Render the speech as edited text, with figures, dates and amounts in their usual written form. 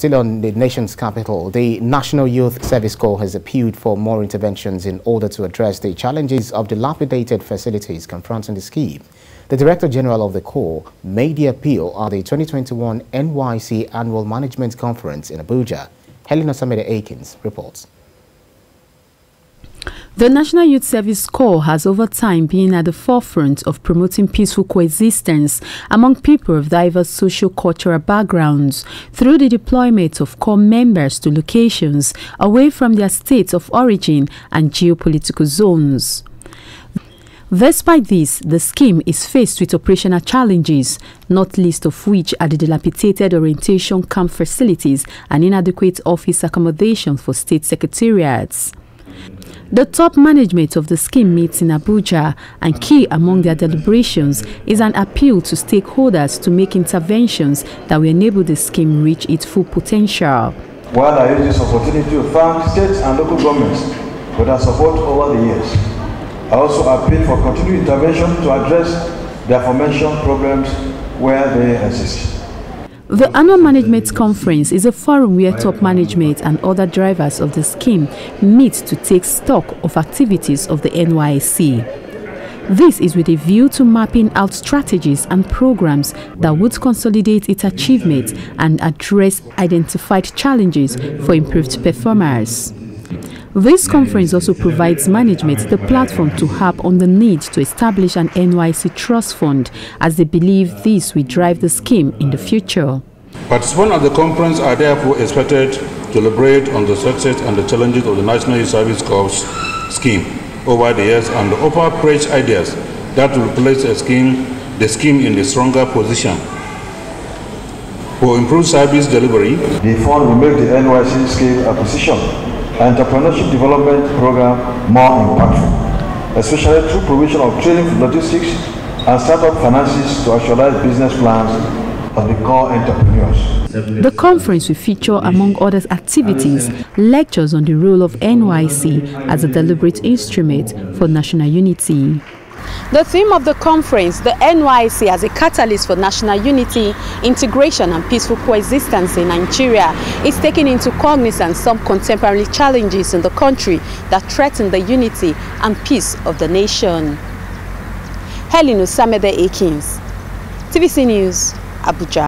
Still on the nation's capital, the National Youth Service Corps has appealed for more interventions in order to address the challenges of dilapidated facilities confronting the scheme. The Director General of the Corps made the appeal at the 2021 NYSC Annual Management Conference in Abuja. Helena Osamede Aikins reports. The National Youth Service Corps has over time been at the forefront of promoting peaceful coexistence among people of diverse socio-cultural backgrounds through the deployment of Corps members to locations away from their states of origin and geopolitical zones. Despite this, the scheme is faced with operational challenges, not least of which are the dilapidated orientation camp facilities and inadequate office accommodation for state secretariats. The top management of the scheme meets in Abuja, and key among their deliberations is an appeal to stakeholders to make interventions that will enable the scheme reach its full potential. While I use this opportunity to thank states and local governments for their support over the years, I also appeal for continued intervention to address the aforementioned problems where they exist. The Annual Management Conference is a forum where top management and other drivers of the scheme meet to take stock of activities of the NYSC. This is with a view to mapping out strategies and programs that would consolidate its achievements and address identified challenges for improved performance. This conference also provides management the platform to harp on the need to establish an NYSC trust fund, as they believe this will drive the scheme in the future. Participants of the conference are therefore expected to deliberate on the success and the challenges of the National Youth Service Corps scheme over the years and offer fresh ideas that will place the scheme in a stronger position for improved service delivery. The fund will make the NYSC scheme a position. Entrepreneurship development program more impactful, especially through provision of training, logistics, and startup finances to actualize business plans of the core entrepreneurs. The conference will feature, among other activities, lectures on the role of NYSC as a deliberate instrument for national unity. The theme of the conference, the NYSC as a catalyst for national unity, integration and peaceful coexistence in Nigeria, is taking into cognizance some contemporary challenges in the country that threaten the unity and peace of the nation. Helena Osamede Aikins, TVC News, Abuja.